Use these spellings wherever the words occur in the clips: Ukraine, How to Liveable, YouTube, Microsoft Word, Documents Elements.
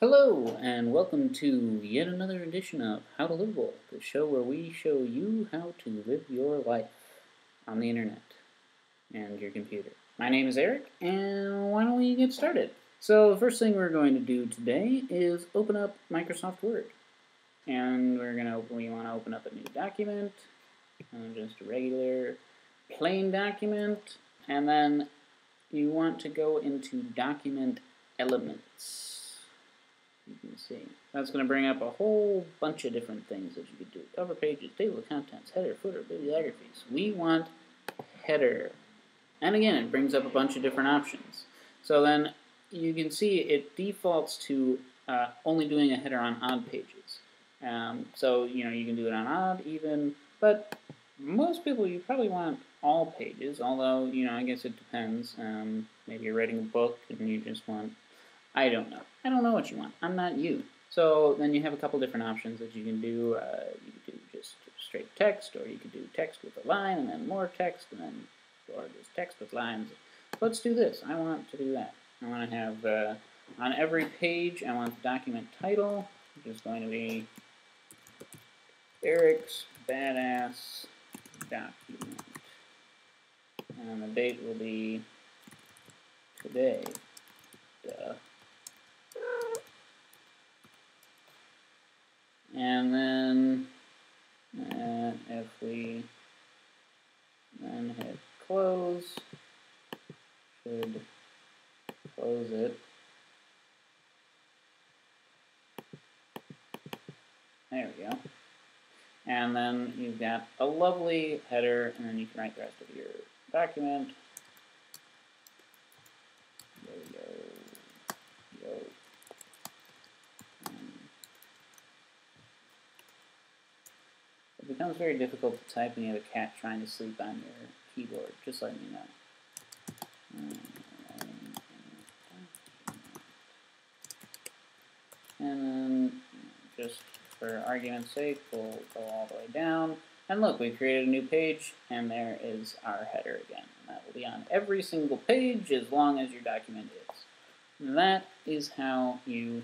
Hello, and welcome to yet another edition of How to Liveable, the show where we show you how to live your life on the internet and your computer. My name is Eric, and why don't we get started? So the first thing we're going to do today is open up Microsoft Word. And we want to open up a new document, just a regular plain document, and then you want to go into Document Elements. You can see. That's going to bring up a whole bunch of different things that you could do. Cover pages, table of contents, header, footer, bibliographies. We want header. And again, it brings up a bunch of different options. So then you can see it defaults to only doing a header on odd pages. So, you can do it on odd, even, but most people, you probably want all pages, although, I guess it depends. Maybe you're writing a book and you just want, I don't know. I don't know what you want. I'm not you. So then you have a couple different options that you can do. You can do just straight text, or you can do text with a line, and then more text, and then or just text with lines. Let's do this. I want to do that. I want to have, on every page, I want the document title, which is going to be Eric's Badass Document. And the date will be today. And then, if we then hit close, should close it. There we go. And then you've got a lovely header, and then you can write the rest of your document. It becomes very difficult to type when you have a cat trying to sleep on your keyboard. Just let me know. And then, just for argument's sake, we'll go all the way down. And look, we created a new page, and there is our header again. And that will be on every single page as long as your document is. And that is how you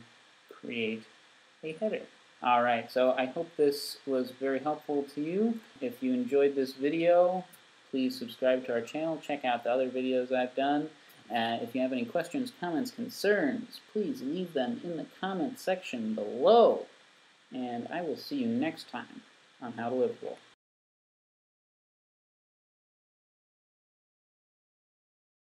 create a header. Alright, so I hope this was very helpful to you. If you enjoyed this video, please subscribe to our channel, check out the other videos I've done. If you have any questions, comments, concerns, please leave them in the comment section below. And I will see you next time on How to Liveable.